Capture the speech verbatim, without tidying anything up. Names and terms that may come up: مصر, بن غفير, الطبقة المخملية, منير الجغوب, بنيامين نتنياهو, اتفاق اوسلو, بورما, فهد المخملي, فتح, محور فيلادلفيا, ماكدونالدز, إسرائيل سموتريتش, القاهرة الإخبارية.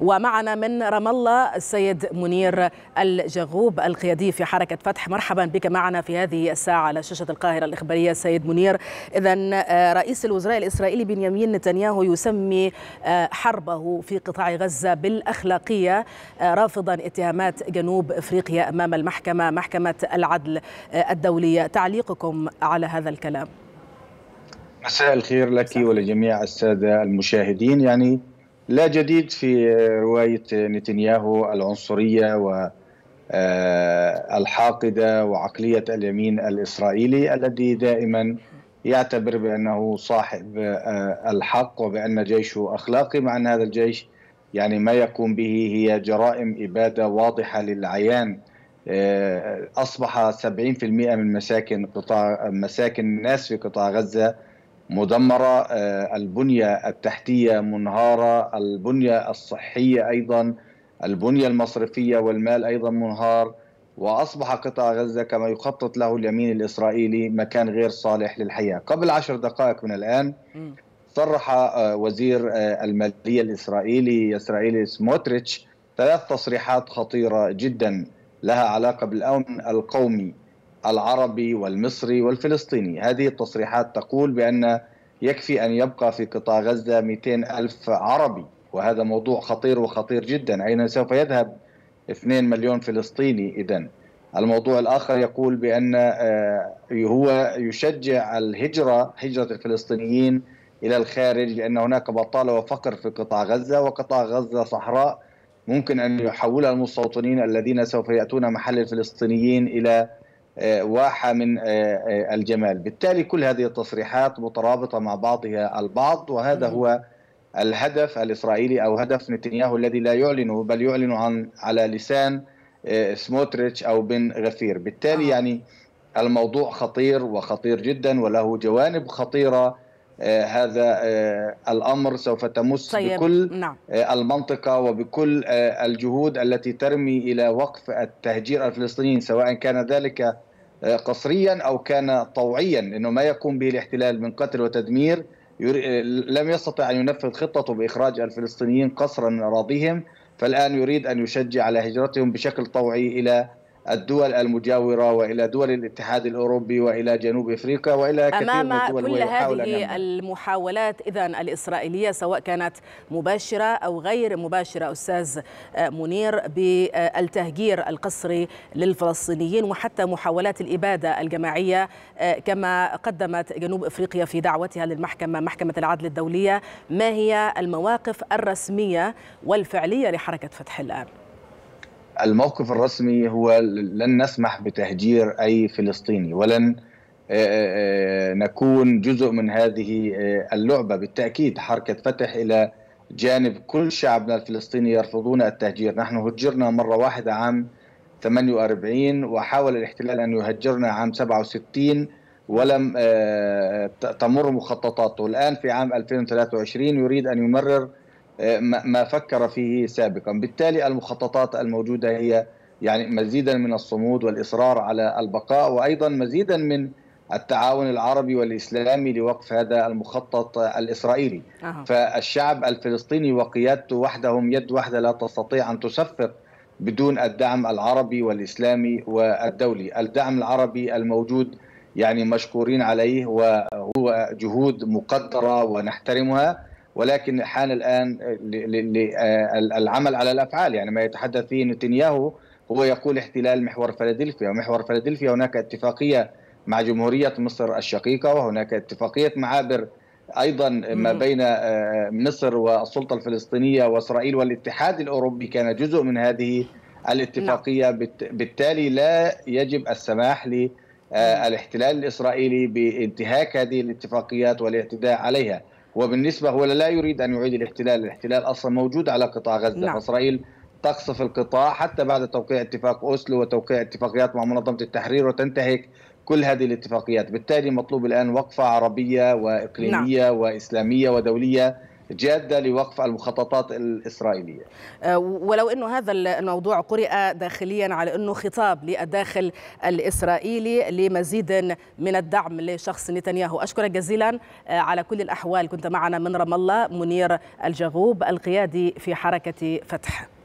ومعنا من رام الله السيد منير الجغوب القيادي في حركة فتح. مرحبا بك معنا في هذه الساعة على شاشة القاهرة الإخبارية. سيد منير، إذن رئيس الوزراء الإسرائيلي بنيامين نتنياهو يسمي حربه في قطاع غزة بالأخلاقية، رافضا اتهامات جنوب إفريقيا أمام المحكمة محكمة العدل الدولية. تعليقكم على هذا الكلام؟ مساء الخير لك ولجميع السادة المشاهدين. يعني لا جديد في رواية نتنياهو العنصرية والحاقدة وعقلية اليمين الإسرائيلي الذي دائما يعتبر بأنه صاحب الحق وبأن جيشه أخلاقي، مع أن هذا الجيش يعني ما يقوم به هي جرائم إبادة واضحة للعيان. أصبح سبعين بالمئة من مساكن قطاع مساكن الناس في قطاع غزة مدمرة، البنية التحتية منهارة، البنية الصحية أيضا، البنية المصرفية والمال أيضا منهار، وأصبح قطاع غزة كما يخطط له اليمين الإسرائيلي مكان غير صالح للحياة. قبل عشر دقائق من الآن صرح وزير المالية الإسرائيلي إسرائيل سموتريتش ثلاث تصريحات خطيرة جدا لها علاقة بالأمن القومي العربي والمصري والفلسطيني. هذه التصريحات تقول بأن يكفي أن يبقى في قطاع غزة مئتين ألف عربي، وهذا موضوع خطير وخطير جدا. أين سوف يذهب اثنين مليون فلسطيني إذن؟ الموضوع الآخر يقول بأن هو يشجع الهجرة هجرة الفلسطينيين إلى الخارج، لأن هناك بطالة وفقر في قطاع غزة، وقطاع غزة صحراء ممكن أن يحولها المستوطنين الذين سوف يأتون محل الفلسطينيين إلى واحة من الجمال. بالتالي كل هذه التصريحات مترابطة مع بعضها البعض، وهذا هو الهدف الإسرائيلي أو هدف نتنياهو الذي لا يعلنه، بل يعلن عن على لسان سموتريتش أو بن غفير. بالتالي يعني الموضوع خطير وخطير جدا وله جوانب خطيرة. هذا الأمر سوف تمس بكل المنطقة وبكل الجهود التي ترمي إلى وقف التهجير الفلسطينيين، سواء كان ذلك قسريا أو كان طوعيا. إنه ما يقوم به الاحتلال من قتل وتدمير لم يستطع أن ينفذ خطته بإخراج الفلسطينيين قسرا من أراضيهم، فالآن يريد أن يشجع على هجرتهم بشكل طوعي إلى الدول المجاورة وإلى دول الاتحاد الأوروبي وإلى جنوب أفريقيا وإلى كثير من الدول. أمام كل هذه المحاولات إذن الإسرائيلية، سواء كانت مباشرة أو غير مباشرة أستاذ منير، بالتهجير القسري للفلسطينيين وحتى محاولات الإبادة الجماعية كما قدمت جنوب أفريقيا في دعوتها للمحكمة محكمة العدل الدولية، ما هي المواقف الرسمية والفعلية لحركة فتح الآن؟ الموقف الرسمي هو لن نسمح بتهجير أي فلسطيني، ولن نكون جزء من هذه اللعبة. بالتأكيد حركة فتح إلى جانب كل شعبنا الفلسطيني يرفضون التهجير. نحن هجرنا مرة واحدة عام ثمانية وأربعين، وحاول الاحتلال أن يهجرنا عام سبعة وستين ولم تمر مخططاته. الآن في عام ألفين وثلاثة وعشرين يريد أن يمرر ما فكر فيه سابقا. بالتالي المخططات الموجودة هي يعني مزيدا من الصمود والإصرار على البقاء، وأيضا مزيدا من التعاون العربي والإسلامي لوقف هذا المخطط الإسرائيلي. آه. فالشعب الفلسطيني وقيادته وحدهم يد واحدة لا تستطيع أن تصفق بدون الدعم العربي والإسلامي والدولي. الدعم العربي الموجود يعني مشكورين عليه، وهو جهود مقدرة ونحترمها، ولكن حان الآن للعمل على الأفعال. يعني ما يتحدث فيه نتنياهو هو يقول احتلال محور فيلادلفيا، ومحور فيلادلفيا هناك اتفاقية مع جمهورية مصر الشقيقة، وهناك اتفاقية معابر أيضا ما بين مصر والسلطة الفلسطينية وإسرائيل، والاتحاد الأوروبي كان جزء من هذه الاتفاقية. بالتالي لا يجب السماح للاحتلال الإسرائيلي بانتهاك هذه الاتفاقيات والاعتداء عليها. وبالنسبة هو لا يريد أن يعيد الاحتلال، الاحتلال أصلا موجود على قطاع غزة. نعم. إسرائيل تقصف القطاع حتى بعد توقيع اتفاق اوسلو وتوقيع اتفاقيات مع منظمة التحرير، وتنتهك كل هذه الاتفاقيات. بالتالي مطلوب الآن وقفة عربية وإقليمية. نعم. وإسلامية ودولية جادة لوقف المخططات الإسرائيلية. ولو أنه هذا الموضوع قرئ داخليا على أنه خطاب للداخل الإسرائيلي لمزيد من الدعم لشخص نتنياهو. أشكرك جزيلا على كل الأحوال. كنت معنا من رام الله منير الجغوب القيادي في حركة فتح.